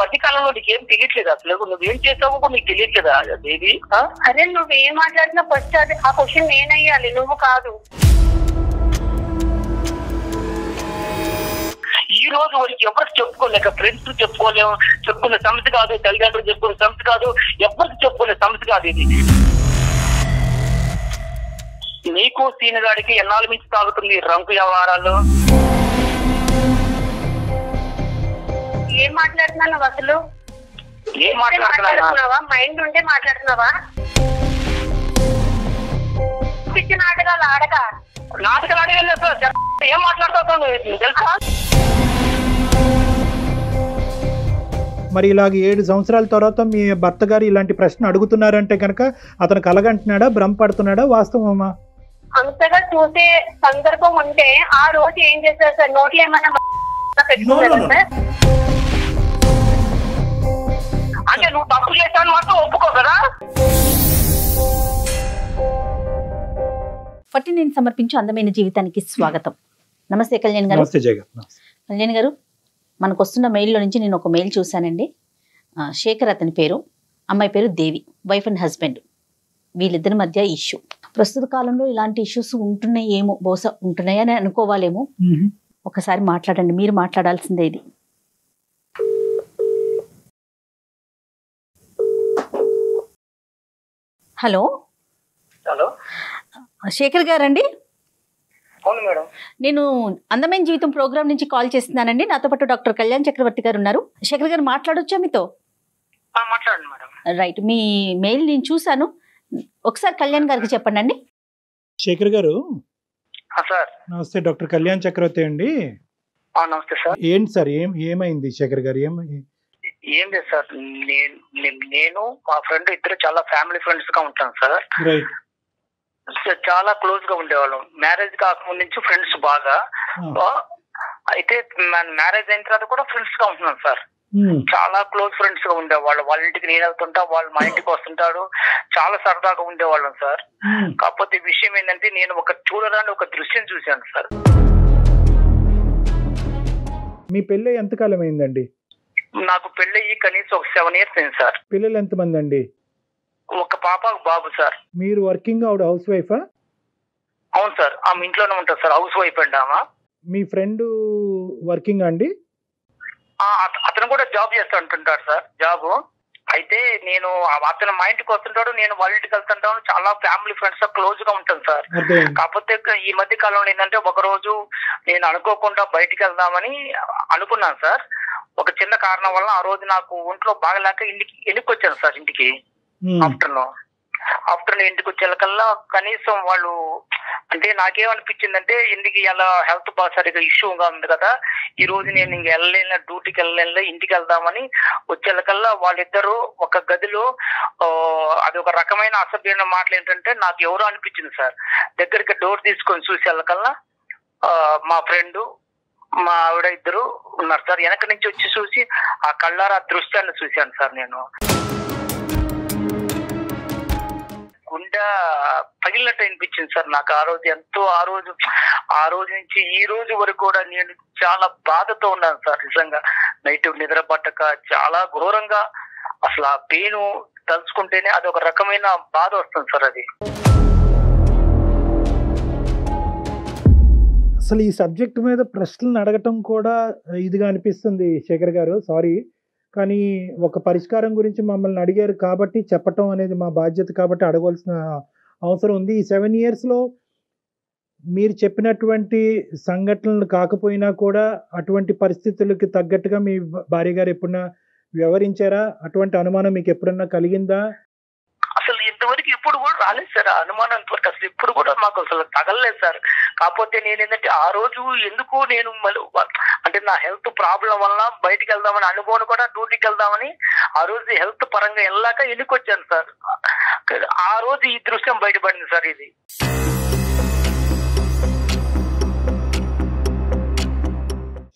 మధ్యకాలంలో నీకేం తెలియట్లేదు అసలు, నువ్వేం చేసావో కూడా నీకు తెలియట్లేదా బేబీ? అరే నువ్వేం మాట్లాడినా ఫస్ట్ అది ఆ క్వశ్చన్ నేనయ్యాలి, నువ్వు కాదు. ఈ రోజు వారికి ఎవరికి చెప్పుకోలేక, ఫ్రెండ్స్ చెప్పుకోలేము, చెప్పుకునే సమస్య కాదు, తల్లిదండ్రులు చెప్పుకునే సమస్య కాదు, ఎవరికి చెప్పుకునే సమస్య కాదు ఇది. నీకు సీనియర్ గారికి ఎన్నాళ్ళ మించి తాగుతుంది రంకు వ్యవహారాలు? ఏం మాట్లాడుతున్నాను అసలు, ఏం మాట్లాడుతున్నావా? మైండ్ ఉంటే మాట్లాడుతున్నావా? పిచ్చి నాటకాలు ఆడక, నాటకాలు ఆడగల ఏం మాట్లాడుతావు తెలుసా? మరి ఇలాగ 7 సంవత్సరాల తర్వాత మీ భర్త గారు ఇలాంటి ప్రశ్న అడుగుతున్నారంటే కనుక అతను కలగంటున్నాడా, భ్రమ పడుతున్నాడా, వాస్తవమా? అంతగా చూసే సందర్భం ఉంటే ఆ రోజు ఏం చేశారు సార్, నోట్లో ఏమైనా పెట్టుకున్నారా సార్? అంటే నువ్వు తప్పు చేశాను మాత్రం ఒప్పుకో కదా. నేను సమర్పించు అందమైన జీవితానికి స్వాగతం. నమస్తే కళ్యాణ్ గారు. కళ్యాణ్ గారు, మనకు వస్తున్న మెయిల్లో నుంచి నేను ఒక మెయిల్ చూశానండి. శేఖర్ అతని పేరు, అమ్మాయి పేరు దేవి, వైఫ్ అండ్ హస్బెండ్, వీళ్ళిద్దరి మధ్య ఇష్యూ. ప్రస్తుత కాలంలో ఇలాంటి ఇష్యూస్ ఉంటున్నాయి ఏమో, బహుశా ఉంటున్నాయని అనుకోవాలేమో. ఒకసారి మాట్లాడండి, మీరు మాట్లాడాల్సిందే ఇది. హలో హలో శేఖర్ గారండి, నేను అందమైన జీవితం ప్రోగ్రామ్ నుంచి కాల్ చేస్తున్నానండి. నాతో పాటు డాక్టర్ కళ్యాణ్ చక్రవర్తి గారు ఉన్నారు. శేఖర్ గారు మాట్లాడొచ్చా మీతో? రైట్, మీ మెయిల్ నేను చూసాను, ఒకసారి కళ్యాణ్ గారికి చెప్పండి అండి. శేఖర్ గారు నమస్తే, డాక్టర్ కళ్యాణ్ చక్రవర్తి అండి. ఏంటి సార్ ఏమైంది శేఖర్ గారు? ఏం లేదు సార్, నేను మా ఫ్రెండ్ ఇద్దరు చాలా ఫ్యామిలీ ఫ్రెండ్స్ గా ఉంటాం సార్. చాలా క్లోజ్ గా ఉండేవాళ్ళం, మ్యారేజ్ కాకముందు నుంచి ఫ్రెండ్స్ బాగా. అయితే మ్యారేజ్ అయిన తర్వాత కూడా ఫ్రెండ్స్ గా ఉంటున్నాం సార్, చాలా క్లోజ్ ఫ్రెండ్స్ గా ఉండేవాళ్ళు. వాళ్ళ ఇంటికి నేను వెళ్తుంటా, వాళ్ళు మా ఇంటికి వస్తుంటారు, చాలా సరదాగా ఉండేవాళ్ళం సార్. కాకపోతే విషయం ఏంటంటే, నేను ఒక చూడరాని ఒక దృశ్యం చూశాను సార్. మీ పెళ్ళి ఎంతకాలం అయిందండి? నాకు పెళ్ళి కనీసం ఒక 7 years అయింది సార్. పిల్లలు ఎంతమంది అండి? ఒక పాప బాబు సార్. మీరు వర్కింగ్ ఆవిడ హౌస్ వైఫా? అవును సార్, ఆమె ఇంట్లోనే ఉంటారు సార్, హౌస్ వైఫ్ అండి ఆమె. మీ ఫ్రెండ్ వర్కింగ్ అండి? అతను కూడా జాబ్ చేస్తూ ఉంటుంటాడు సార్, జాబ్. అయితే నేను అతను మా ఇంటికి వస్తుంటాడు, నేను వాళ్ళ ఇంటికి వెళ్తుంటాను, చాలా ఫ్యామిలీ ఫ్రెండ్స్ తో క్లోజ్ గా ఉంటాను సార్. కాకపోతే ఈ మధ్య కాలంలో ఏంటంటే, ఒకరోజు నేను అనుకోకుండా బయటికి వెళ్దామని అనుకున్నాను సార్. ఒక చిన్న కారణం వల్ల ఆ రోజు నాకు ఒంట్లో బాగలేక ఇంటికి ఎన్నికొచ్చాను సార్. ఇంటికి ఆఫ్టర్నూన్ ఇంటికి వచ్చేకల్లా కనీసం వాళ్ళు, అంటే నాకేమనిపించిందంటే, ఇంటికి ఇలా హెల్త్ బాగా సరిగా ఇష్యూగా ఉంది కదా, ఈ రోజు నేను ఇంక వెళ్ళలేను, డ్యూటీకి వెళ్ళలేను, ఇంటికి వెళ్దామని వచ్చేకల్లా వాళ్ళిద్దరూ ఒక గదిలో, అది ఒక రకమైన అసభ్యమైన మాటలు ఏంటంటే నాకు ఎవరో అనిపించింది సార్. దగ్గరికి డోర్ తీసుకొని చూసేళ్ళకల్లా మా ఫ్రెండ్ మా ఆవిడ ఇద్దరు ఉన్నారు సార్. వెనక నుంచి వచ్చి చూసి ఆ కళ్ళారా దృశ్యాన్ని చూశాను సార్. నేను గుండె పగిలినట్టు అనిపించింది సార్ నాకు ఆ రోజు. ఎంతో ఆ రోజు నుంచి ఈ రోజు వరకు కూడా నేను చాలా బాధతో ఉన్నాను సార్. నిజంగా నైట్ నిద్ర పట్టక చాలా ఘోరంగా, అసలు ఆ పెయిన్ తలుచుకుంటేనే అది ఒక రకమైన బాధ వస్తుంది సార్. అది అసలు ఈ సబ్జెక్ట్ మీద ప్రశ్నలు అడగటం కూడా ఇదిగా అనిపిస్తుంది శేఖర్ గారు, సారీ. కానీ ఒక పరిష్కారం గురించి మమ్మల్ని అడిగారు కాబట్టి చెప్పటం అనేది మా బాధ్యత, కాబట్టి అడగవలసిన అవసరం ఉంది. ఈ 7 yearsలో మీరు చెప్పినటువంటి సంఘటనలు కాకపోయినా కూడా అటువంటి పరిస్థితులకి తగ్గట్టుగా మీ భార్య గారు ఎప్పుడన్నా వ్యవహరించారా? అటువంటి అనుమానం మీకు ఎప్పుడన్నా కలిగిందా? అసలు ఇంతవరకు ఎప్పుడు కూడా రాలేదు సార్ అనుమానం, ఇంతవరకు అసలు ఎప్పుడు కూడా మాకు అసలు తగలలేదు సార్. కాకపోతే నేను ఏంటంటే, ఆ రోజు ఎందుకు నేను అంటే నా హెల్త్ ప్రాబ్లం వల్ల బయటికి వెళ్దామని అనుకోని కూడా డ్యూటీకి వెళ్దామని ఆ రోజు హెల్త్ పరంగా వెళ్ళాక ఎన్నికొచ్చాను సార్. ఆ రోజు ఈ దృశ్యం బయటపడింది సార్. ఇది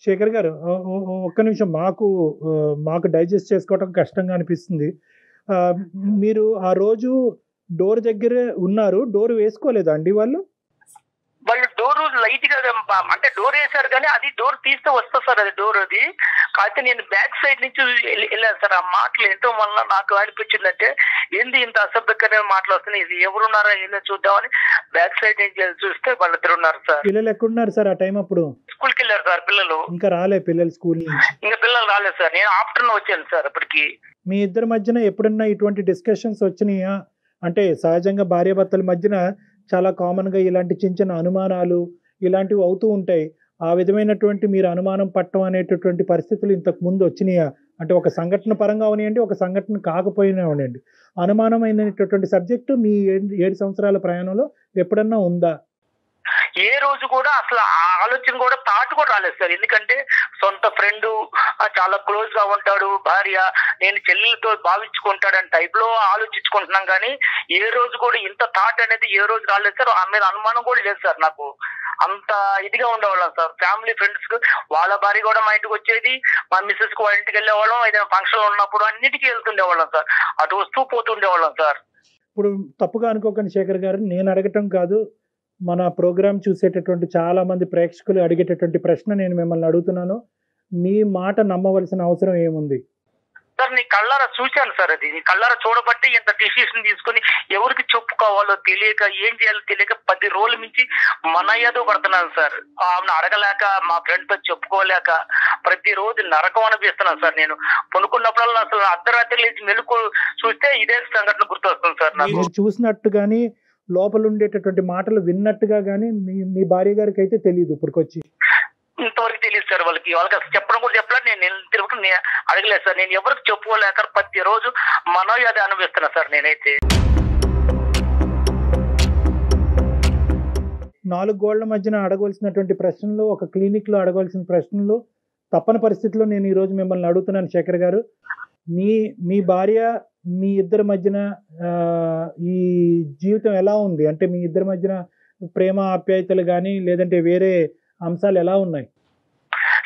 శేఖర్ గారు ఒక్క నిమిషం, మాకు డైజెస్ట్ చేసుకోవడం కష్టంగా అనిపిస్తుంది. మీరు ఆ రోజు డోర్ దగ్గరే ఉన్నారు, డోర్ వేసుకోలేదా అండి? వాళ్ళు డోర్ లైట్ గా అంటే డోర్ వేశారు కానీ అది డోర్ తీస్తే వస్తా సార్, అది డోర్ అది. కాకపోతే నేను బ్యాక్ సైడ్ నుంచి వెళ్ళాను సార్. ఆ మాటలు ఎంతో వల్ల నాకు అనిపించిందంటే ఏంది ఇంత అసభ్యకరమైన మాటలు వస్తున్నాయి, ఇది ఎవరున్నారా ఏదో చూద్దామని బ్యాక్ సైడ్ నుంచి చూస్తే వాళ్ళిద్దరు ఉన్నారు సార్. పిల్లలు ఎక్కడున్నారు సార్ ఆ టైం? అప్పుడు స్కూల్ కి వెళ్ళారు సార్ పిల్లలు. ఇంకా రాలే పిల్లలు స్కూల్ నుంచి, ఇంకా పిల్లలు రాలేదు సార్. నేను ఆఫ్టర్నూన్ వచ్చాను సార్. అప్పటికి మీ ఇద్దరి మధ్యన ఎప్పుడన్నా ఇటువంటి డిస్కషన్స్ వచ్చినాయా? అంటే సహజంగా భార్యాభర్తల మధ్యన చాలా కామన్ గా ఇలాంటి చిన్న చిన్న అనుమానాలు ఇలాంటివి అవుతూ ఉంటాయి. ఆ విధమైనటువంటి మీరు అనుమానం పట్టడం అనేటటువంటి పరిస్థితులు ఇంతకు ముందు వచ్చినాయా? అంటే ఒక సంఘటన పరంగా అవనియండి, ఒక సంఘటన కాకపోయినా అవనండి, అనుమానమైనటువంటి సబ్జెక్టు మీ 7 సంవత్సరాల ప్రయాణంలో ఎప్పుడన్నా ఉందా? ఏ రోజు కూడా అసలు ఆలోచన కూడా థాట్ కూడా రాలేదు సార్. ఎందుకంటే సొంత ఫ్రెండ్, చాలా క్లోజ్ గా ఉంటాడు, భార్య నేను చెల్లెలతో భావించుకుంటాడని టైప్ లో ఆలోచించుకుంటున్నాం కానీ ఏ రోజు కూడా ఇంత థాట్ అనేది ఏ రోజు రాలేదు సార్. ఆ మీద అనుమానం కూడా లేదు సార్. నాకు అంత ఇదిగా ఉండేవాళ్ళం సార్. ఫ్యామిలీ ఫ్రెండ్స్ వాళ్ళ భార్య కూడా మా ఇంటికి వచ్చేది, మా మిస్సెస్ కు వాళ్ళ ఇంటికి వెళ్ళేవాళ్ళం, ఏదైనా ఫంక్షన్ ఉన్నప్పుడు అన్నిటికీ వెళ్తుండేవాళ్ళం సార్. అటు వస్తూ పోతుండేవాళ్ళం సార్. ఇప్పుడు తప్పుగా అనుకోకండి శేఖర్ గారు, నేను అడగటం కాదు, మన ప్రోగ్రాం చూసేటటువంటి చాలా మంది ప్రేక్షకులు అడిగేటటువంటి ప్రశ్న నేను మిమ్మల్ని అడుగుతున్నాను. మీ మాట నమ్మవలసిన అవసరం ఏముంది సార్? నీ కళ్ళారా చూశాను సార్. అది నీ కళ్ళారా చూడబట్టి ఇంత డిసిషన్ తీసుకుని ఎవరికి చెప్పుకోవాలో తెలియక ఏం చేయాలో తెలియక 10 రోజుల నుంచి మన ఏదో పడుతున్నాను సార్. ఆమెను అడగలేక మా ఫ్రెండ్తో చెప్పుకోలేక ప్రతి రోజు నరకం అనిపిస్తున్నాను సార్. నేను కొనుక్కున్నప్పుడల్లా అసలు అర్ధరాత్రి లేచి మెలకు చూస్తే ఇదే సంఘటన గుర్తొస్తుంది సార్. నాకు చూసినట్టు కానీ లోపల ఉండేటటువంటి మాటలు విన్నట్టుగా కానీ మీ భార్య గారికి అయితే తెలియదు ఇప్పటికొచ్చి? ఇంతవరకు తెలియదు సార్. వాళ్ళకి అసలు చెప్పడం కూడా చెప్పలేదు. నేను అడగలేదు సార్. నేను ఎవరికి చెప్పుకోలేక ప్రతి రోజు మనోవ్యాధి అనుభవిస్తున్నా సార్ నేనైతే. 4 గోళ్ల మధ్యన అడగవలసినటువంటి ప్రశ్నలు, ఒక క్లినిక్ లో అడగవలసిన ప్రశ్నలు తప్పని పరిస్థితుల్లో నేను ఈ రోజు మిమ్మల్ని అడుగుతున్నాను శేఖర్ గారు. మీ భార్య మీ ఇద్దరి మధ్యన ఈ జీవితం ఎలా ఉంది? అంటే మీ ఇద్దరి మధ్యన ప్రేమ ఆప్యాయతలు కానీ లేదంటే వేరే అంశాలు ఎలా ఉన్నాయి?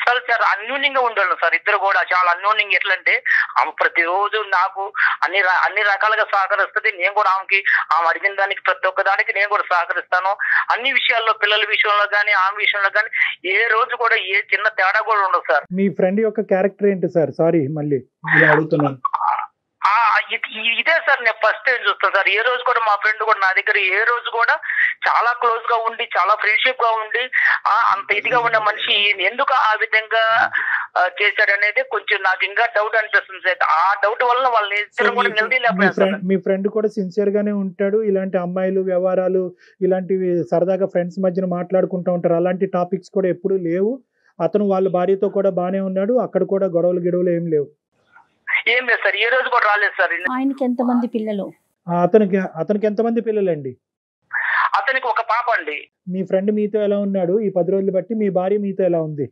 సరే సార్, అన్యూన్యంగా ఉండాలి సార్. ఇద్దరు కూడా చాలా అన్యూన్యంగా. ఎట్లంటే ఆమె ప్రతిరోజు నాకు అన్ని రకాలుగా సహకరిస్తుంది. నేను కూడా ఆమెకి ఆమె అడిగిన దానికి ప్రతి ఒక్క దానికి నేను కూడా సహకరిస్తాను. అన్ని విషయాల్లో, పిల్లల విషయంలో కానీ ఆమె విషయంలో కానీ ఏ రోజు కూడా ఏ చిన్న తేడా కూడా ఉండదు సార్. మీ ఫ్రెండ్ యొక్క క్యారెక్టర్ ఏంటి సార్? సారీ మళ్ళీ అడుగుతున్నాను. ఇదే సార్ నేను ఫస్ట్ టైం చూస్తాను సార్. ఏ రోజు కూడా మా ఫ్రెండ్ కూడా నా దగ్గర ఏ రోజు కూడా చాలా క్లోజ్ గా ఉండి చాలా ఫ్రెండ్షిప్ గా ఉండి అంత ఇదిగా ఉన్న మనిషి ఎందుకు ఆ విధంగా చేశాడనేది కొంచెం నాకు ఇంకా డౌట్ అనిపిస్తుంది సార్. ఆ డౌట్ వల్ల వాళ్ళని మీ ఫ్రెండ్ కూడా సిన్సియర్ గానే ఉంటాడు. ఇలాంటి అమ్మాయిలు వ్యవహారాలు ఇలాంటివి సరదాగా ఫ్రెండ్స్ మధ్యన మాట్లాడుకుంటూ ఉంటారు. అలాంటి టాపిక్స్ కూడా ఎప్పుడు లేవు. అతను వాళ్ళ భార్యతో కూడా బానే ఉన్నాడు. అక్కడ కూడా గొడవలు గిడవలు ఏం లేవు. ఏం లేదు సార్. ఏ రోజు కూడా రాలేదు సార్. ఆయనకి ఎంతమంది పిల్లలు? అతనికి ఎంతమంది పిల్లలండి? అతనికి ఒక పాప అండి. మీ ఫ్రెండ్ మీతో ఎలా ఉన్నాడు ఈ 10 రోజులు బట్టి? మీ భార్య మీతో ఎలా ఉంది?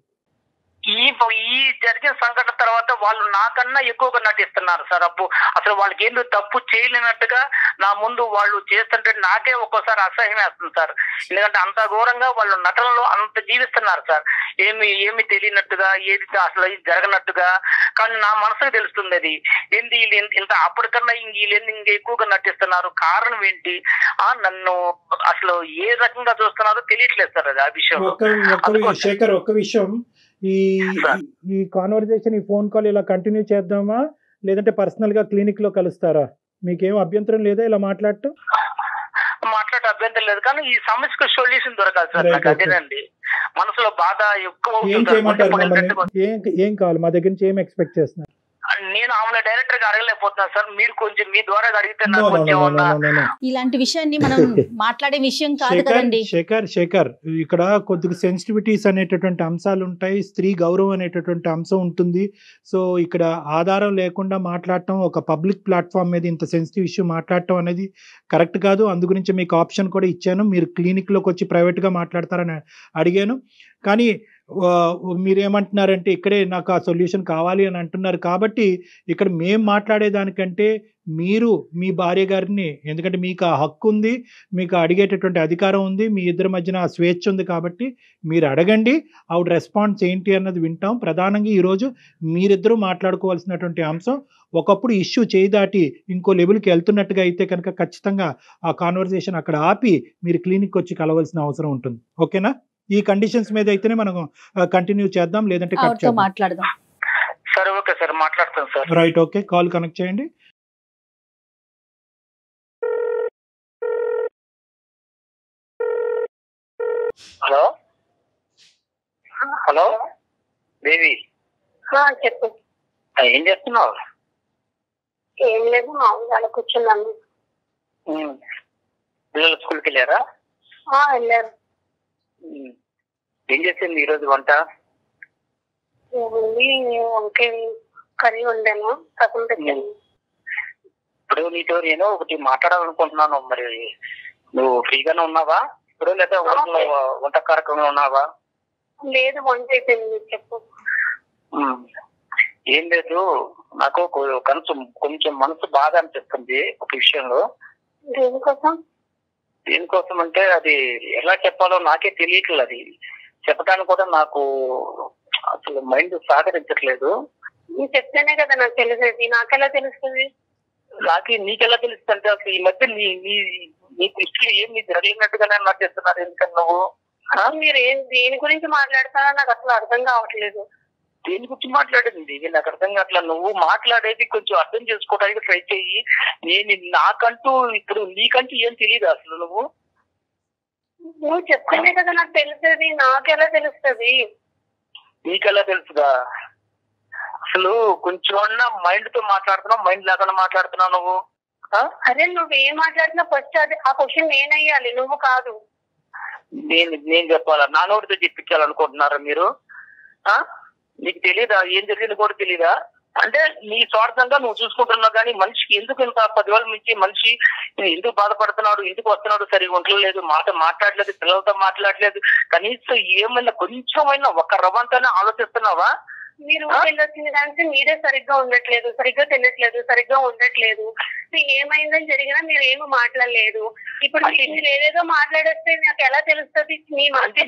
ఈ జరిగిన సంఘటన తర్వాత వాళ్ళు నాకన్నా ఎక్కువగా నటిస్తున్నారు సార్. అప్పు అసలు వాళ్ళకి ఏందో తప్పు చేయలేనట్టుగా నా ముందు వాళ్ళు చేస్తుంటే నాకే ఒక్కోసారి అసహ్యం వేస్తుంది సార్. ఎందుకంటే అంత ఘోరంగా వాళ్ళు నటనలో అంత జీవిస్తున్నారు సార్. ఏమి తెలియనట్టుగా, ఏది అసలు జరగనట్టుగా. కానీ నా మనసుకు తెలుస్తుంది అది ఏంటి వీళ్ళు ఇంత అప్పటికన్నా వీళ్ళు ఇంకా ఎక్కువగా నటిస్తున్నారు, కారణం ఏంటి, నన్ను అసలు ఏ రకంగా చూస్తున్నారో తెలియట్లేదు సార్. అది ఆ విషయం. శేఖర్, ఒక్క విషయం, ఈ కాన్వర్జేషన్, ఈ ఫోన్ కాల్ ఇలా కంటిన్యూ చేద్దామా లేదంటే పర్సనల్ గా క్లినిక్ లో కలుస్తారా? మీకేం అభ్యంతరం లేదా ఇలా మాట్లాడటం అభ్యంతరం లేదు. కానీ ఈ సమస్యకు సొల్యూషన్ దొరకాలి సార్. నాకు అదేనండి మనసులో బాధ ఎక్కువ. ఏం కావాలి మా దగ్గర నుంచి, ఏం ఎక్స్పెక్ట్ చేస్తున్నారు? నేను ఆమె డైరెక్టర్ గా అడగలేకపోతున్నాను సార్. మీరు కొంచెం మీ ద్వారా అడిగితే నాకు ఇలాంటి విషయాన్ని మనం మాట్లాడే విషయం కాదు కదండి. శేఖర్, ఇక్కడ కొద్దిగా సెన్సిటివిటీస్ అనేటటువంటి అంశాలు ఉంటాయి, స్త్రీ గౌరవం అనేటటువంటి అంశం ఉంటుంది. సో ఇక్కడ ఆధారం లేకుండా మాట్లాడటం, ఒక పబ్లిక్ ప్లాట్ఫామ్ మీద ఇంత సెన్సిటివ్ ఇష్యూ మాట్లాడటం అనేది కరెక్ట్ కాదు. అందు గురించి మీకు ఆప్షన్ కూడా ఇచ్చాను. మీరు క్లినిక్ లోకి వచ్చి ప్రైవేట్ గా మాట్లాడతారని అడిగాను. కానీ మీరేమంటున్నారంటే ఇక్కడే నాకు ఆ సొల్యూషన్ కావాలి అని అంటున్నారు. కాబట్టి ఇక్కడ మేము మాట్లాడేదానికంటే మీరు మీ భార్య గారిని, ఎందుకంటే మీకు ఆ హక్కు ఉంది, మీకు అడిగేటటువంటి అధికారం ఉంది, మీ ఇద్దరి మధ్యన ఆ స్వేచ్ఛ ఉంది, కాబట్టి మీరు అడగండి. ఆవిడ రెస్పాన్స్ ఏంటి అన్నది వింటాం. ప్రధానంగా ఈరోజు మీరిద్దరూ మాట్లాడుకోవాల్సినటువంటి అంశం, ఒకప్పుడు ఇష్యూ చేయి దాటి ఇంకో లెవెల్కి వెళ్తున్నట్టుగా అయితే కనుక ఖచ్చితంగా ఆ కాన్వర్జేషన్ అక్కడ ఆపి మీరు క్లినిక్ వచ్చి కలవాల్సిన అవసరం ఉంటుంది. ఓకేనా? కండిషన్స్ మీద అయితేనే మనం కంటిన్యూ చేద్దాం లేదంటే కట్ చేద్దాం మాట్లాడదాం సర్ ఓకే సర్ మాట్లాడతాం sir right okay call connect చేయండి హలో హలో బేబీ హా చెప్పు ఏం చేస్తున్నావ్ ఏం లేదు మామూలుగా కూర్చున్నాను పిల్లలు స్కూల్కి వెళ్ళారా వెళ్ళారు ఏం చేసింది ఈరోజు వంట ఓకే కర్రీ వండాను తక్కువ పెట్టాను ఇప్పుడు నీతో నేను ఒకటి మాట్లాడాలనుకుంటున్నాను మరి నువ్వు ఫ్రీగానే ఉన్నావా ఇప్పుడు లేదా వంట కార్యక్రమంలో ఉన్నావా లేదు వంట అయిపోయింది చెప్పు ఏం లేదు నాకు కొంచెం కొంచెం మనసు బాధ అనిపిస్తుంది ఒక విషయంలో దేనికోసం దేనికోసం అంటే అది ఎలా చెప్పాలో నాకే తెలియట్లేదు అది చెప్పడానికి కూడా నాకు అసలు మైండ్ సహకరించట్లేదు నువ్వు చెప్తేనే కదా నాకు తెలిసేది నాకెలా తెలుస్తుంది నాకు నీకెలా తెలుస్తుంది అంటే అసలు ఈ మధ్య నీ దృష్టిలో ఏం నీకు జరిగినట్టుగానే మాట్లాడుతున్నారు ఎందుకని నువ్వు మీరు ఏం దేని గురించి మాట్లాడుతున్నారో నాకు అసలు అర్థం కావట్లేదు దేని గురించి మాట్లాడింది నాకు అర్థం కావట్లేదు నువ్వు మాట్లాడేది కొంచెం అర్థం చేసుకోవడానికి ట్రై చెయ్యి నేను నాకంటూ ఇప్పుడు నీకంటూ ఏం తెలియదు అసలు నువ్వు చెప్తేనే కదా నాకు తెలిసేది నాకెలా తెలుస్తుంది నీకెలా తెలుసుదా అసలు కొంచెం అన్నా మైండ్ తో మాట్లాడుతున్నావు మైండ్ లేకుండా మాట్లాడుతున్నావు నువ్వు అరే నువ్వేం మాట్లాడినా ఫస్ట్ అది ఆ క్వశ్చన్ నేనయ్యాలి నువ్వు కాదు నేను చెప్పాలా నా నోటితో చెప్పించాలనుకుంటున్నారా మీరు నీకు తెలీదా ఏం జరిగింది కూడా తెలీదా అంటే నీ స్వార్థంగా నువ్వు చూసుకుంటున్నావు కానీ మనిషికి ఎందుకు ఇంత 10 రోజుల నుంచి మనిషి ఎందుకు బాధపడుతున్నాడు ఎందుకు వస్తున్నాడు సరిగా ఉండలేదు మాట మాట్లాడలేదు పిల్లలతో మాట్లాడలేదు కనీసం ఏమైనా కొంచెమైనా ఒక రవంతనే ఆలోచిస్తున్నావా మీరు వెళ్ళొచ్చిన దానికి మీరే సరిగ్గా ఉండట్లేదు సరిగ్గా తినట్లేదు సరిగ్గా ఉండట్లేదు ఏమైందని జరిగినా మీరు ఏమి మాట్లాడలేదు ఇప్పుడు ఏదేదో మాట్లాడేస్తే నాకు ఎలా తెలుస్తుంది మీ మధ్య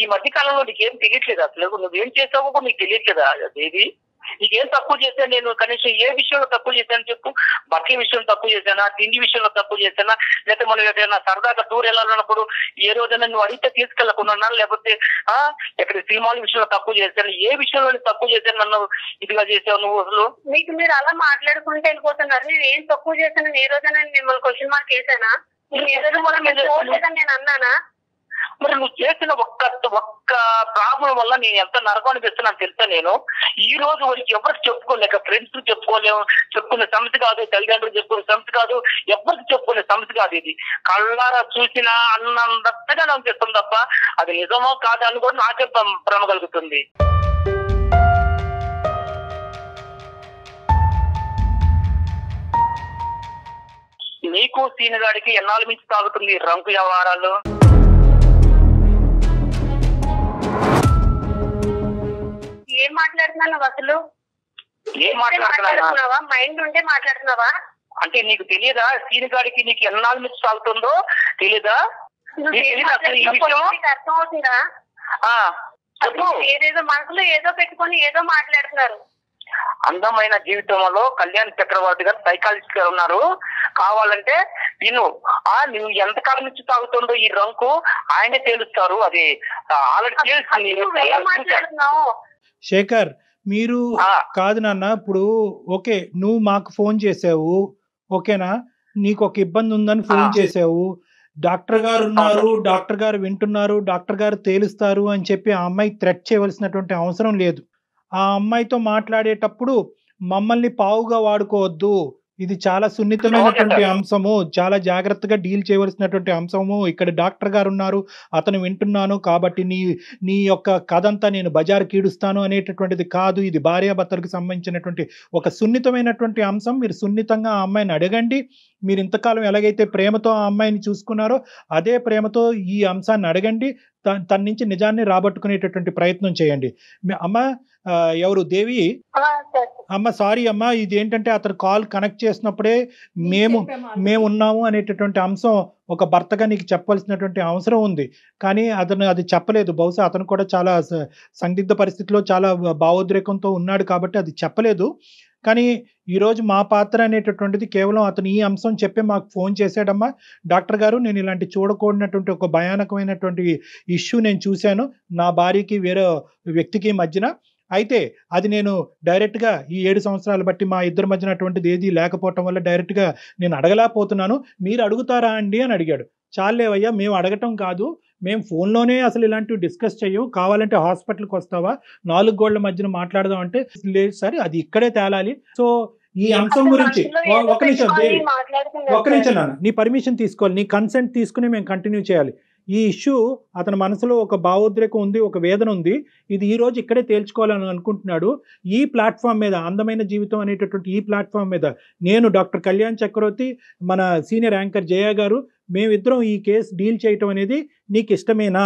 ఈ మధ్య కాలంలో నీకేం తెలియట్లేదు అసలు నువ్వేం చేసావో కూడా నీకు తెలియట్లేదా బేబీ నీకేం తక్కువ చేశాను నేను కనీసం ఏ విషయంలో తక్కువ చేశాను చెప్పు బట్టల విషయంలో తక్కువ చేశానా తిండి విషయంలో తక్కువ చేశానా లేకపోతే మనం ఏదైనా సరదాగా టూర్ వెళ్ళాలన్నప్పుడు ఏ రోజైనా నువ్వు అడిగితే తీసుకెళ్లకుండా లేకపోతే ఎక్కడ సినిమాల విషయంలో తక్కువ చేశాను ఏ విషయంలో తక్కువ చేశాను నన్ను ఇదిగా చేసావు నువ్వు అసలు మీకు మీరు అలా మాట్లాడుకుంటూ వెళ్ళిపోతున్నారు నేను ఏం తక్కువ చేశాను ఏ రోజైనా మిమ్మల్ని క్వశ్చన్ మార్క్ చేశానా ఏ రోజు కూడా నేను అన్నానా మరి నువ్వు చేసిన ఒక్క ప్రాబ్లం వల్ల నేను ఎంత నరకం అనిపిస్తున్నాను తెలుసా నేను ఈ రోజు వాడికి ఎవరికి చెప్పుకోలేక ఫ్రెండ్స్ చెప్పుకోలేము చెప్పుకునే సమస్య కాదు తల్లిదండ్రులు చెప్పుకునే సమస్య కాదు ఎవరికి చెప్పుకునే సమస్య కాదు ఇది కళ్ళారా చూసినా అన్నంతగానే అనిపిస్తుంది తప్ప అది నిజమో కాదా అని కూడా నాకే భ్రమ కలుగుతుంది నీకు సీనిగాడికి ఎన్నాళ్ళ మించి తాగుతుంది రంకు వ్యవహారాలు ఏం మాట్లాడుతున్నావు అసలు ఏం మాట్లాడుతున్నావా మైండ్ ఉంటే మాట్లాడుతున్నావా అంటే నీకు తెలియదా సీనిగాడికి నీకు ఎన్నాళ్ళ మించి తాగుతుందో తెలీదా అర్థం అవుతుందా ఏదేదో మనసులో ఏదో పెట్టుకుని ఏదో మాట్లాడుతున్నారు అందమైన జీవితంలో కళ్యాణ్ చక్రవర్తి గారు సైకాలజిస్ట్ గారు ఉన్నారు కావాలంటే నువ్వు ఎంతకాలం నుంచి తాగుతుందో ఈ రంకు ఆయనే తేలుస్తారు అది శేఖర్ మీరు కాదు నాన్న ఇప్పుడు ఓకే నువ్వు మాకు ఫోన్ చేసావు ఓకేనా నీకు ఒక ఇబ్బంది ఉందని ఫోన్ చేసావు డాక్టర్ గారు ఉన్నారు డాక్టర్ గారు వింటున్నారు డాక్టర్ గారు తేలుస్తారు అని చెప్పి ఆ అమ్మాయి థ్రెట్ చేయవలసినటువంటి అవసరం లేదు ఆ అమ్మాయితో మాట్లాడేటప్పుడు మమ్మల్ని పావుగా వాడుకోవద్దు ఇది చాలా సున్నితమైనటువంటి అంశము చాలా జాగ్రత్తగా డీల్ చేయవలసినటువంటి అంశము ఇక్కడ డాక్టర్ గారు ఉన్నారు అతను వింటున్నాను కాబట్టి నీ యొక్క కథ అంతా నేను బజారు కీడుస్తాను అనేటటువంటిది కాదు ఇది భార్యాభర్తలకు సంబంధించినటువంటి ఒక సున్నితమైనటువంటి అంశం మీరు సున్నితంగా ఆ అమ్మాయిని అడగండి మీరు ఇంతకాలం ఎలాగైతే ప్రేమతో ఆ అమ్మాయిని చూసుకున్నారో అదే ప్రేమతో ఈ అంశాన్ని అడగండి తన నుంచి నిజాన్ని రాబట్టుకునేటటువంటి ప్రయత్నం చేయండి అమ్మ ఎవరు దేవి అమ్మ సారీ అమ్మ ఇది ఏంటంటే అతను కాల్ కనెక్ట్ చేసినప్పుడే మేము ఉన్నాము అనేటటువంటి అంశం ఒక భర్తగా నీకు చెప్పాల్సినటువంటి అవసరం ఉంది కానీ అతను అది చెప్పలేదు బహుశా అతను కూడా చాలా సందిగ్ధ పరిస్థితిలో చాలా భావోద్రేకంతో ఉన్నాడు కాబట్టి అది చెప్పలేదు కానీ ఈ రోజు మా పాత్ర అనేటటువంటిది కేవలం అతను ఈ అంశం చెప్పే మాకు ఫోన్ చేసాడమ్మా డాక్టర్ గారు నేను ఇలాంటి చూడకూడనటువంటి ఒక భయానకమైనటువంటి ఇష్యూ నేను చూశాను నా భార్యకి వేరే వ్యక్తికి మధ్యన అయితే అది నేను డైరెక్ట్గా ఈ 7 సంవత్సరాలు బట్టి మా ఇద్దరి మధ్యనటువంటిది ఏది లేకపోవటం వల్ల డైరెక్ట్గా నేను అడగలేకపోతున్నాను మీరు అడుగుతారా అండి అని అడిగాడు చాలేవయ్యా మేము అడగటం కాదు మేము ఫోన్లోనే అసలు ఇలాంటివి డిస్కస్ చేయము కావాలంటే హాస్పిటల్కి వస్తావా 4 గోళ్ల మధ్యన మాట్లాడదాం అంటే లేదు సరే అది ఇక్కడే తేలాలి సో ఈ అంశం గురించి ఒక నిమిషం నాన్న నీ పర్మిషన్ తీసుకోవాలి నీ కన్సెంట్ తీసుకుని మేము కంటిన్యూ చేయాలి ఈ ఇష్యూ అతని మనసులో ఒక భావోద్రేకం ఉంది ఒక వేదన ఉంది ఇది ఈరోజు ఇక్కడే తేల్చుకోవాలని అనుకుంటున్నాడు ఈ ప్లాట్ఫామ్ మీద అందమైన జీవితం అనేటటువంటి ఈ ప్లాట్ఫామ్ మీద నేను డాక్టర్ కళ్యాణ్ చక్రవర్తి మన సీనియర్ యాంకర్ జయ గారు మేమిద్దరం ఈ కేసు డీల్ చేయటం అనేది నీకు ఇష్టమేనా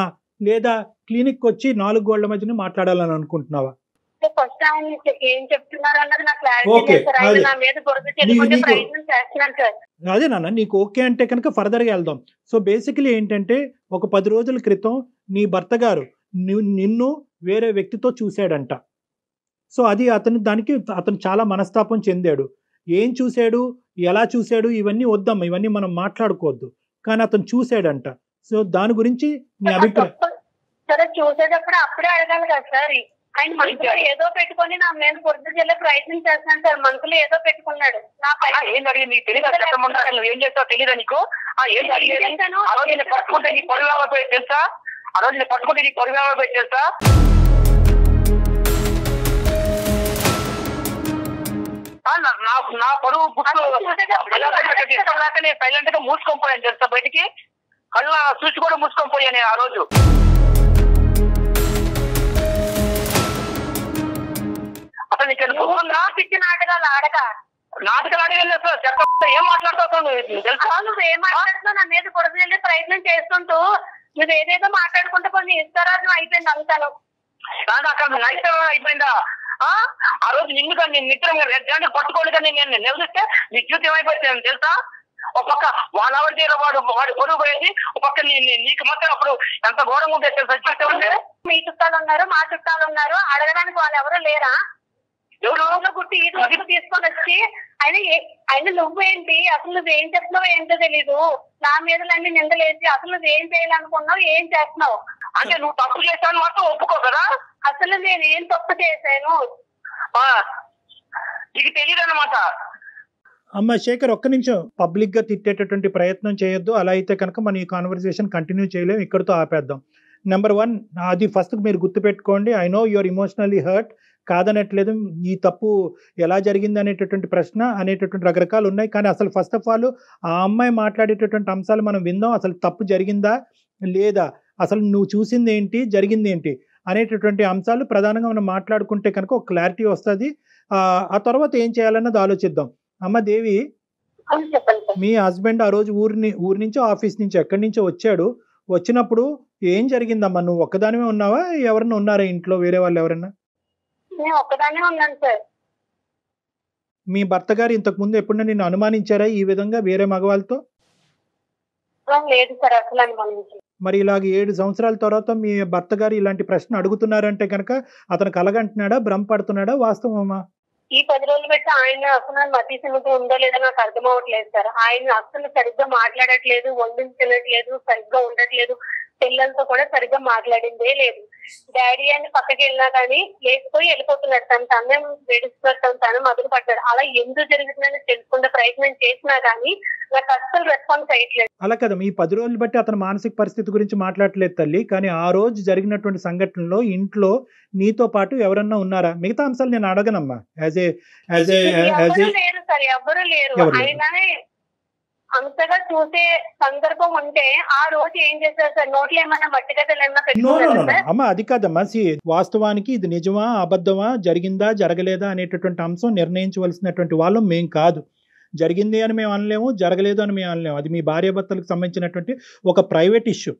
లేదా క్లినిక్కి వచ్చి 4 గోళ్ల మధ్యన మాట్లాడాలని అనుకుంటున్నావా అదే నాన్న నీకు ఓకే అంటే కనుక ఫర్దర్గా వెళ్దాం సో బేసికలీ ఏంటంటే ఒక 10 రోజుల క్రితం నీ భర్త గారు నిన్ను వేరే వ్యక్తితో చూశాడంట సో అది అతను చాలా మనస్తాపం చెందాడు ఏం చూశాడు ఎలా చూశాడు ఇవన్నీ వద్దాం ఇవన్నీ మనం మాట్లాడుకోవద్దు కానీ అతను చూశాడంట సో దాని గురించి నీ అభిప్రాయం ఆయన మనసులో ఏదో పెట్టుకుని నా మీద పొద్దు చెల్లె ప్రయత్నం చేస్తున్నాను సార్ మనసులో ఏదో పెట్టుకున్నాడు నా ఏం జరిగింది తెలియదు ఏం చేస్తావు తెలియదా నీకు పట్టుకుంటే నీ పొరుగు తెలుసా ఆ రోజు నేను పట్టుకుంటే నీ పొరుగు తెలుసా నా పొరుగు సైలెంట్ గా మూసుకొని పోయాను తెలుసా బయటికి కళ్ళ స్విచ్ కూడా మూసుకొని పోయాను నేను ఆ రోజు నాటకాలు ఆడక నాటకాలు ఆడగల చెప్ప ఏం మాట్లాడుతావు నువ్వు ఏం మాట్లాడుతావు నా మీద కొడుకు ప్రయత్నం చేస్తుంటూ నువ్వు ఏదేదో మాట్లాడుకుంటే కొన్ని ఇష్టరాజం అయిపోయింది అంతాను అక్కడ నైష్టం అయిపోయిందా ఆ రోజు నిన్నుగా నేను నిద్ర పట్టుకోలేక నేను నివసిస్తే నీ జీవితం ఏమైపోయింది తెలుసా ఒక పక్క 1 అవర్ దగ్గర వాడు పొరుగు పోయేసి ఒక పక్క నీకు మాత్రం అప్పుడు ఎంత ఘోరంగా ఉంటే తెలుసా మీ చుట్టాలు ఉన్నారు మా చుట్టాలు ఉన్నారు అడగడానికి వాళ్ళు ఎవరు లేరా గుర్తి తీసుకొని వచ్చి ఆయన నువ్వేంటి అసలు నువ్వేం చెప్తున్నావు ఏంటో తెలీదు నా మీద అన్ని నిందలేసి అసలు నువ్వేం చేయాలనుకున్నావు ఏం చేస్తున్నావు అంటే నువ్వు తప్పు చేసావు మాత్రం ఒప్పుకో కదా అసలు నేను ఏం తప్పు చేశాను నీకు తెలియదు అన్నమాట అమ్మ శేఖర్ ఒక్క నిమిషం పబ్లిక్ గా తిట్టేటటువంటి ప్రయత్నం చేయొద్దు అలా అయితే కనుక మనం ఈ కాన్వర్సేషన్ కంటిన్యూ చేయలేము ఇక్కడితో ఆపేద్దాం నెంబర్ 1 అది ఫస్ట్ మీరు గుర్తుపెట్టుకోండి I know your emotionally hurt కాదనట్లేదు ఈ తప్పు ఎలా జరిగింది అనేటటువంటి ప్రశ్న అనేటటువంటి రకరకాలు ఉన్నాయి కానీ అసలు ఫస్ట్ ఆఫ్ ఆల్ ఆ అమ్మాయి మాట్లాడేటటువంటి అంశాలు మనం విందాం అసలు తప్పు జరిగిందా లేదా అసలు నువ్వు చూసింది ఏంటి జరిగింది ఏంటి అనేటటువంటి అంశాలు ప్రధానంగా మనం మాట్లాడుకుంటే కనుక ఒక క్లారిటీ వస్తుంది ఆ తర్వాత ఏం చేయాలన్నది ఆలోచిద్దాం అమ్మ దేవి మీ హస్బెండ్ ఆ రోజు ఊరి నుంచో ఆఫీస్ నుంచి ఎక్కడి నుంచో వచ్చాడు వచ్చినప్పుడు ఏం జరిగిందమ్మా నువ్వు ఒక్కదానివే ఉన్నావా ఎవరన్నా ఉన్నారా ఇంట్లో వేరే వాళ్ళు ఎవరన్నా మీ భర్త గారు ఇంతకు ముందు ఎప్పుడైనా నిన్ను అనుమానించారా ఈ విధంగా వేరే మగవాళ్ళతో మరి ఇలాగ 7 సంవత్సరాల తర్వాత మీ భర్త గారు ఇలాంటి ప్రశ్న అడుగుతున్నారంటే కనుక అతను కలగంటున్నాడా భ్రమ పడుతున్నాడా వాస్తవమా ఈ 10 రోజులు పెట్టి ఆయన అసలు మతి సిమితి ఉందో లేదో నాకు అర్థం అవ్వట్లేదు సార్ ఆయన అసలు సరిగ్గా మాట్లాడట్లేదు వండింది తినట్లేదు సరిగ్గా ఉండట్లేదు పిల్లలతో కూడా సరిగ్గా మాట్లాడిందే లేదు డాడీ అని పక్కకి వెళ్ళినా కానీ లేచిపోయి వెళ్ళిపోతున్నాడు తను తనే వేడిస్తున్నారు తను మొదలు పడ్డాడు అలా ఎందుకు జరుగుతుందని తెలుసుకునే ప్రయత్నం చేసినా కానీ నాకు అస్సలు రెస్పాన్స్ అయ్యట్లేదు అలా కదా మీ 10 రోజులు బట్టి అతని మానసిక పరిస్థితి గురించి మాట్లాడలేదు తల్లి కానీ ఆ రోజు జరిగినటువంటి సంఘటనలో ఇంట్లో నీతో పాటు ఎవరన్నా ఉన్నారా మిగతా అంశాలు నేను అడగనమ్మా లేరు సార్ ఎవరు లేరు అయినానే అంతగా చూసే సందర్భం ఉంటే ఆ రోజు ఏం చేశారు సార్ నోట్లు ఏమన్నా మట్టిగా అమ్మ అది కాదమ్మా వాస్తవానికి ఇది నిజమా అబద్ధమా జరిగిందా జరగలేదా అనేటటువంటి అంశం నిర్ణయించవలసినటువంటి వాళ్ళం మేం కాదు జరిగింది అని మేము అనలేము జరగలేదు అని మేము అనలేము అది మీ భార్యాభర్తలకు సంబంధించినటువంటి ఒక ప్రైవేట్ ఇష్యూ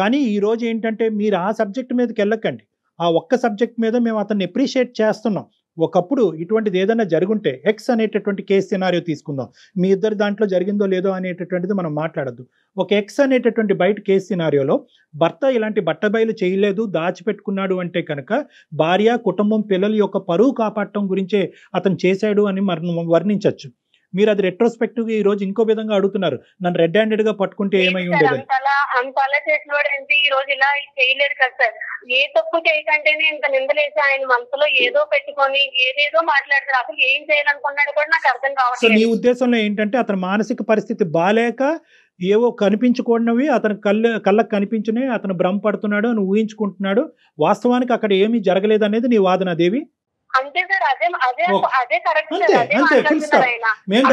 కానీ ఈరోజు ఏంటంటే మీరు ఆ సబ్జెక్ట్ మీదకి వెళ్ళకండి ఆ ఒక్క సబ్జెక్ట్ మీద మేము అతన్ని అప్రిషియేట్ చేస్తున్నాం. ఒకప్పుడు ఇటువంటిది ఏదైనా జరుగుంటే ఎక్స్ అనేటటువంటి కేస్ సినారియో తీసుకుందాం, మీ ఇద్దరు దాంట్లో జరిగిందో లేదో అనేటటువంటిది మనం మాట్లాడద్దు. ఒక ఎక్స్ అనేటటువంటి బయట కేసు సినారియోలో భర్త ఇలాంటి బట్టబయలు చేయలేదు, దాచిపెట్టుకున్నాడు అంటే కనుక భార్య, కుటుంబం, పిల్లల యొక్క పరువు కాపాడటం గురించే అతను చేశాడు అని మనం వర్ణించవచ్చు. మీరు అది రెట్రోస్పెక్టివ్ గా ఈ రోజు ఇంకో విధంగా అడుగుతున్నారు, నన్ను రెడ్ హ్యాండెడ్ గా పట్టుకుంటే ఏమై ఉండేది, అంతలా చేసినోడు అంటే ఈ రోజు ఇలా చేయలేడు కదా సార్. ఏ తప్పు చేయకంటేనే ఇంత నిందలేసి ఆయన మనసులో ఏదో పెట్టుకొని ఏదేదో మాట్లాడతారు, అసలు ఏం చేయాలనుకున్నాడు కూడా నాకు అర్థం కావట్లేదు. మీ ఉద్దేశంలో ఏంటంటే అతని మానసిక పరిస్థితి బాలేక ఏవో కనిపించకూడనవి అతను కళ్ళకు కనిపించినవి అతను భ్రమపడుతున్నాడు అని ఊహించుకుంటున్నాడు, వాస్తవానికి అక్కడ ఏమీ జరగలేదు అనేది నీ వాదన దేవి? అంతే సార్, అదే కరెక్ట్ సార్, అదే మాట్లాడుతున్నారు ఆయన. చూశాను సార్, అది నేను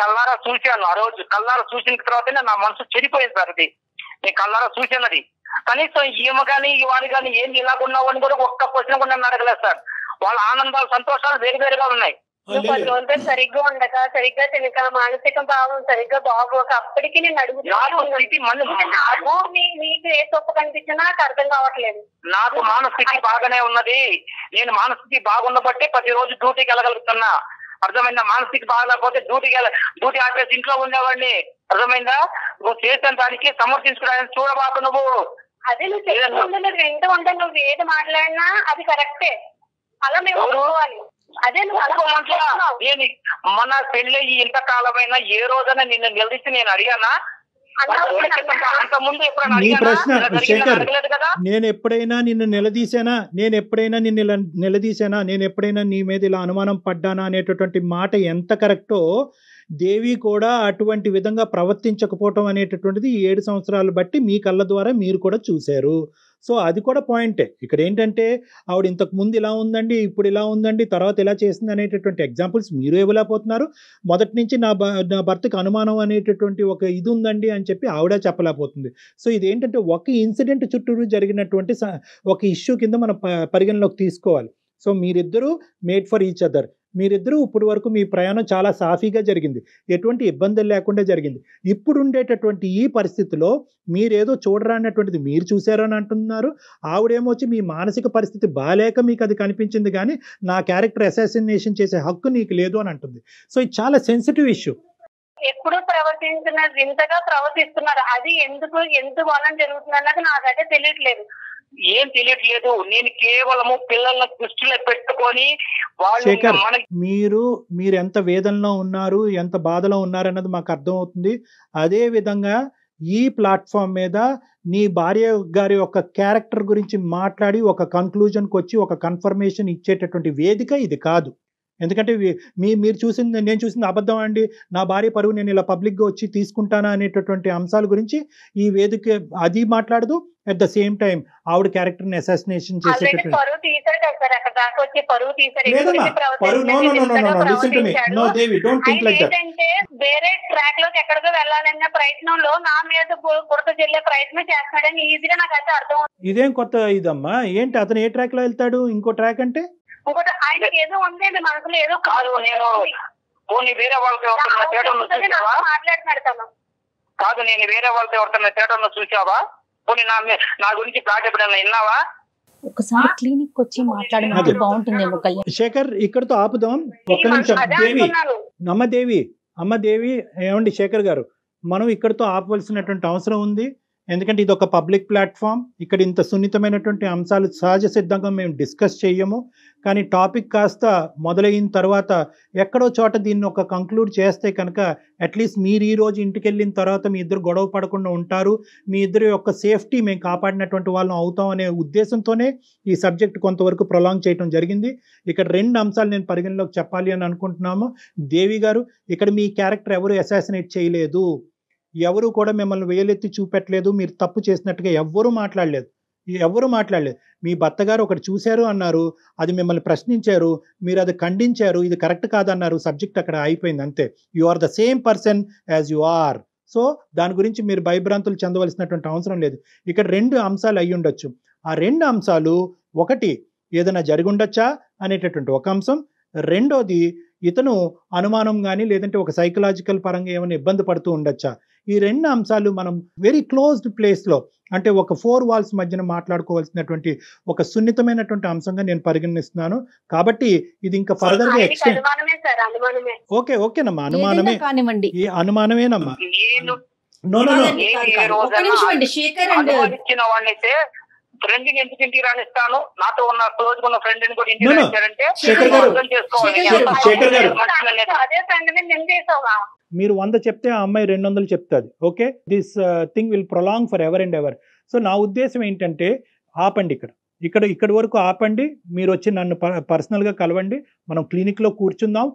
కల్లారా చూశాను. ఆ రోజు కల్లారా చూసిన తర్వాతనే నా మనసు చెడిపోయింది సార్. అది నేను కల్లారా చూశాను. అది కనీసం ఈమె కానీ వాడు కానీ ఏంటి ఇలాగున్నావు అని కూడా ఒక్క క్వశ్చన్ కూడా నన్ను అడగలేదు సార్. వాళ్ళ ఆనందాలు, సంతోషాలు వేరు వేరుగా ఉన్నాయి. నువ్వు 10 రోజులు సరిగ్గా ఉండగా, సరిగ్గా తినక, మానసిక భావం సరిగ్గా బాగోక అప్పటికి నేను అడుగుతున్నాను. నీకు ఏ తప్పు కనిపించినా నాకు అర్థం కావట్లేదు. నాకు మానసిక బాగానే ఉన్నది, నేను మానసిక బాగున్నబట్టి ప్రతిరోజు డ్యూటీకి వెళ్ళగలుగుతున్నా. అర్థమైందా? మానసిక బాగలేకపోతే డ్యూటీ ఆపేసి ఇంట్లో ఉండేవాడిని. అర్థమైందా? నువ్వు చేసిన దానికి సమర్థించుకోవడానికి చూడబాకు. నువ్వు అదే నువ్వు చేసుకుంటున్నది వింటూ ఉంటే నువ్వు ఏది మాట్లాడినా అది కరెక్టే, అలా మేము అనుకోవాలి. అదే నేను మన పెళ్ళి ఇంత కాలమైనా ఏ రోజైనా నిన్ను నిలదీసి నేను అడిగానా? నేను ఎప్పుడైనా నిన్ను నిలదీసానా? నేను ఎప్పుడైనా నీ మీద ఇలా అనుమానం పడ్డానా అనేటటువంటి మాట ఎంత కరెక్టో దేవి కూడా అటువంటి విధంగా ప్రవర్తించకపోవటం అనేటటువంటిది 7 సంవత్సరాలు బట్టి మీ కళ్ళ ద్వారా మీరు కూడా చూశారు. సో అది కూడా పాయింటే. ఇక్కడ ఏంటంటే ఆవిడ ఇంతకు ముందు ఇలా ఉందండి, ఇప్పుడు ఇలా ఉందండి, తర్వాత ఇలా చేసింది అనేటటువంటి ఎగ్జాంపుల్స్ మీరు ఇవ్వలేకపోతున్నారు. మొదటి నుంచి నా భర్తకు అనుమానం అనేటటువంటి ఒక ఇది ఉందండి అని చెప్పి ఆవిడ చెప్పలేకపోతుంది. సో ఇది ఏంటంటే ఒక ఇన్సిడెంట్ చుట్టూరు జరిగినటువంటి ఒక ఇష్యూ కింద మనం పరిగణలోకి తీసుకోవాలి. సో మీరిద్దరూ మేడ్ ఫర్ ఈచ్ అదర్. మీరిద్దరూ ఇప్పటి వరకు మీ ప్రయాణం చాలా సాఫీగా జరిగింది, ఎటువంటి ఇబ్బందులు లేకుండా జరిగింది. ఇప్పుడు ఉండేటటువంటి ఈ పరిస్థితిలో మీరేదో చూడరాన్నటువంటిది మీరు చూసారని అంటున్నారు. ఆవిడేమొచ్చి మీ మానసిక పరిస్థితి బాలేక మీకు అది కనిపించింది, కానీ నా క్యారెక్టర్ అసాసినేషన్ చేసే హక్కు నీకు లేదు అని అంటుంది. సో ఇది చాలా సెన్సిటివ్ ఇష్యూ. ఎప్పుడు ప్రవర్తించినది ఇంతగా ప్రవర్తిస్తున్నారు, అది ఎందుకు వలన జరుగుతుంది అన్నది నాకైతే తెలియట్లేదు. ఏం తెలియట్లేదు. నేను కేవలము పిల్లల దృష్టిలో పెట్టుకొని వాళ్ళు మీరు ఎంత వేదనలో ఉన్నారు, ఎంత బాధలో ఉన్నారు అన్నది మాకు అర్థం అవుతుంది. అదే విధంగా ఈ ప్లాట్ఫామ్ మీద నీ భార్య గారి యొక్క క్యారెక్టర్ గురించి మాట్లాడి ఒక కన్క్లూజన్కి వచ్చి ఒక కన్ఫర్మేషన్ ఇచ్చేటటువంటి వేదిక ఇది కాదు. ఎందుకంటే మీరు చూసింది నేను చూసింది అబద్ధం అండి, నా భార్య పరువు నేను ఇలా పబ్లిక్గా వచ్చి తీసుకుంటానా అనేటటువంటి అంశాల గురించి ఈ వేదిక అది మాట్లాడదు. అట్ ద సేమ్ టైం ఆవిడ క్యారెక్టర్ని అసాసినేషన్ చేసేటప్పుడు ఇదేం కొత్త ఇదమ్మా? ఏంటి అతను ఏ ట్రాక్ లో వెళ్తాడు? ఇంకో ట్రాక్ అంటే ఇంకోటి ఆయనకి ఏదో ఉందండి మనసులో, ఏదో కాదు నేను మాట్లాడుతున్నాడు కాదు, నేను వేరే వాళ్ళతో ఎవరితో తేటంలో చూసావా? పోనీ నా గురించి ప్లాట్ ఎప్పుడైనా విన్నావా? ఒకసారి క్లినిక్ వచ్చి మాట్లాడినప్పుడు బాగుంటుందేమో కళ్యాణ్. శేఖర్ ఇక్కడతో ఆపుదాం ఒక్క నిమిషం. దేవి అమ్మ దేవి ఏమండి శేఖర్ గారు, మనం ఇక్కడతో ఆపవలసినటువంటి అవసరం ఉంది. ఎందుకంటే ఇది ఒక పబ్లిక్ ప్లాట్ఫామ్, ఇక్కడ ఇంత సున్నితమైనటువంటి అంశాలు సహజ సిద్ధంగా మేము డిస్కస్ చేయము. కానీ టాపిక్ కాస్త మొదలైన తర్వాత ఎక్కడో చోట దీన్ని ఒక కంక్లూడ్ చేస్తే కనుక అట్లీస్ట్ మీరు ఈ రోజు ఇంటికి వెళ్ళిన తర్వాత మీ ఇద్దరు గొడవ పడకుండా ఉంటారు, మీ ఇద్దరు యొక్క సేఫ్టీ మేము కాపాడినటువంటి వాళ్ళం అవుతాం అనే ఉద్దేశంతోనే ఈ సబ్జెక్ట్ కొంతవరకు ప్రొలాంగ్ చేయడం జరిగింది. ఇక్కడ 2 అంశాలు నేను పరిగణలోకి చెప్పాలి అని అనుకుంటున్నాము. దేవి గారు, ఇక్కడ మీ క్యారెక్టర్ ఎవరు అసాసినేట్ చేయలేదు, ఎవరు కూడా మిమ్మల్ని వేలెత్తి చూపెట్టలేదు, మీరు తప్పు చేసినట్టుగా ఎవ్వరూ మాట్లాడలేదు. మీ భర్త గారు ఒకటి చూశారు అన్నారు, అది మిమ్మల్ని ప్రశ్నించారు, మీరు అది ఖండించారు, ఇది కరెక్ట్ కాదన్నారు, సబ్జెక్ట్ అక్కడ అయిపోయింది అంతే. You are the same person as you are. So దాని గురించి మీరు భయభ్రాంతులు చెందవలసినటువంటి అవసరం లేదు. ఇక్కడ 2 అంశాలు అయి ఉండొచ్చు. ఆ 2 అంశాలు, ఒకటి ఏదైనా జరిగి ఉండొచ్చా అనేటటువంటి ఒక అంశం, రెండోది ఇతను అనుమానం గాని లేదంటే ఒక సైకలాజికల్ పరంగా ఏమైనా ఇబ్బంది పడుతూ ఉండొచ్చా? ఈ రెండు అంశాలు మనం వెరీ క్లోజ్డ్ ప్లేస్ లో అంటే ఒక 4 walls మధ్యన మాట్లాడుకోవాల్సినటువంటి ఒక సున్నితమైనటువంటి అంశంగా నేను పరిగణిస్తున్నాను. కాబట్టి ఇది ఇంకా ఫర్దర్ గా ఎక్స్టెండ్. ఓకే ఓకేనమ్మా, అనుమానమే కానివ్వండి, ఈ అనుమానమేనమ్మా. మీరు 100 చెప్తే ఆ అమ్మాయి 200 చెప్తాది. Okay, this thing will prolong for ever and ever. So నా ఉద్దేశం ఏంటంటే ఆపండి, ఇక్కడ ఇక్కడ ఇక్కడ వరకు ఆపండి. మీరు వచ్చి నన్ను పర్సనల్గా కలవండి, మనం క్లినిక్లో కూర్చుందాం,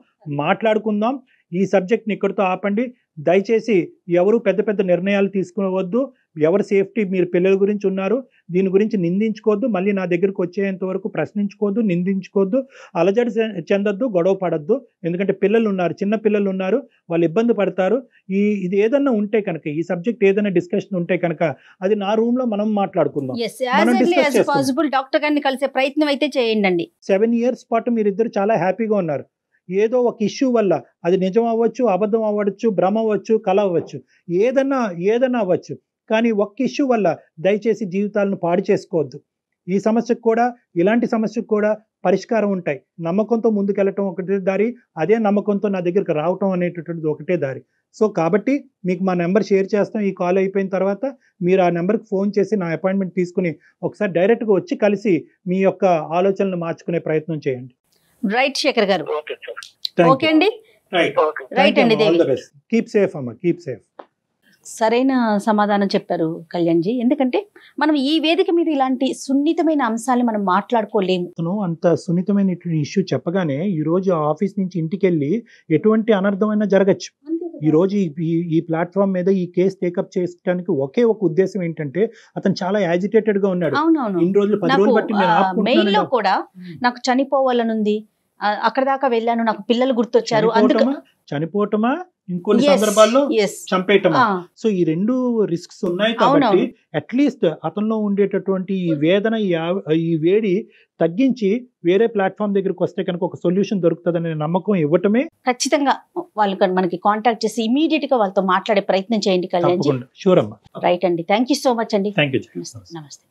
మాట్లాడుకుందాం. ఈ సబ్జెక్ట్ని ఇక్కడితో ఆపండి. దయచేసి ఎవరు పెద్ద పెద్ద నిర్ణయాలు తీసుకోవద్దు. ఎవరి సేఫ్టీ మీరు పిల్లల గురించి ఉన్నారు, దీని గురించి నిందించుకోవద్దు. మళ్ళీ నా దగ్గరకు వచ్చేంత వరకు ప్రశ్నించుకోవద్దు, నిందించుకోవద్దు, అలజడి చెందొద్దు, గొడవ పడద్దు. ఎందుకంటే పిల్లలు ఉన్నారు, చిన్న పిల్లలు ఉన్నారు, వాళ్ళు ఇబ్బంది పడతారు. ఇది ఏదన్నా ఉంటే కనుక, ఈ సబ్జెక్ట్ ఏదైనా డిస్కషన్ ఉంటే కనుక అది నా రూమ్ లో మనం మాట్లాడుకుందాం. డాక్టర్ గారిని కలిసే ప్రయత్నం అయితే చేయండి. 7 years పాటు మీరిద్దరు చాలా హ్యాపీగా ఉన్నారు. ఏదో ఒక ఇష్యూ వల్ల, అది నిజం అవ్వచ్చు, అబద్ధం అవ్వచ్చు, భ్రమ అవ్వచ్చు, కల అవ్వచ్చు, ఏదన్నా అవ్వచ్చు. కానీ ఒక్క ఇష్యూ వల్ల దయచేసి జీవితాలను పాడు చేసుకోవద్దు. ఈ సమస్యకు కూడా ఇలాంటి సమస్యకు కూడా పరిష్కారం ఉంటాయి. నమ్మకంతో ముందుకెళ్ళటం ఒకటే దారి, అదే నమ్మకంతో నా దగ్గరికి రావటం అనేటటువంటిది ఒకటే దారి. సో కాబట్టి మీకు మా నెంబర్ షేర్ చేస్తాం. ఈ కాల్ అయిపోయిన తర్వాత మీరు ఆ నెంబర్కి ఫోన్ చేసి నా అపాయింట్మెంట్ తీసుకుని ఒకసారి డైరెక్ట్గా వచ్చి కలిసి మీ యొక్క ఆలోచనలు మార్చుకునే ప్రయత్నం చేయండి. రైట్ శేఖర్ గారు, ఓకే అండి. రైట్ అండి, కీప్ సేఫ్ అమ్మా, కీప్ సేఫ్. సరైన సమాధానం చెప్పారు కళ్యాణ్జీ. ఎందుకంటే మనం ఈ వేదిక మీద ఇలాంటి సున్నితమైన అంశాలు మనం మాట్లాడుకోలేము. అంత సున్నితమైన ఇష్యూ చెప్పగానే ఈ రోజు ఆఫీస్ నుంచి ఇంటికి వెళ్ళి ఎటువంటి అనర్థమైనా జరగచ్చు. ఈ రోజు ఈ ప్లాట్ఫామ్ మీద ఈ కేసు టేకప్ చేయడానికి ఒకే ఒక ఉద్దేశం ఏంటంటే అతను చాలా యాజిటేటెడ్ గా ఉన్నాడు. ఇన్ని రోజులు 10 రోజులు బట్టి మెయిల్ లో కూడా నాకు చనిపోవాలనుంది, అక్కడ దాకా వెళ్ళాను, నాకు పిల్లలు గుర్తొచ్చారు, చనిపోవటమా ఇంకొన్ని సందర్భాల్లో చంపేయటమా. సో ఈ రెండు రిస్క్స్ ఉన్నాయి. కాబట్టి అట్లీస్ట్ అతనిలో ఉండేటటువంటి ఈ వేదన, ఈ వేడి తగ్గించి వేరే ప్లాట్ఫామ్ దగ్గరకు వస్తే కనుక ఒక సొల్యూషన్ దొరుకుతుందనే నమ్మకం ఇవ్వటమే. ఖచ్చితంగా వాళ్ళు మనకి కాంటాక్ట్ చేసి ఇమీడియట్ గా వాళ్ళతో మాట్లాడే ప్రయత్నం చేయండి కళ్యాణ్. షూర్ అమ్మా. రైట్ అండి, థ్యాంక్ యూ సో మచ్ అండి. నమస్తే.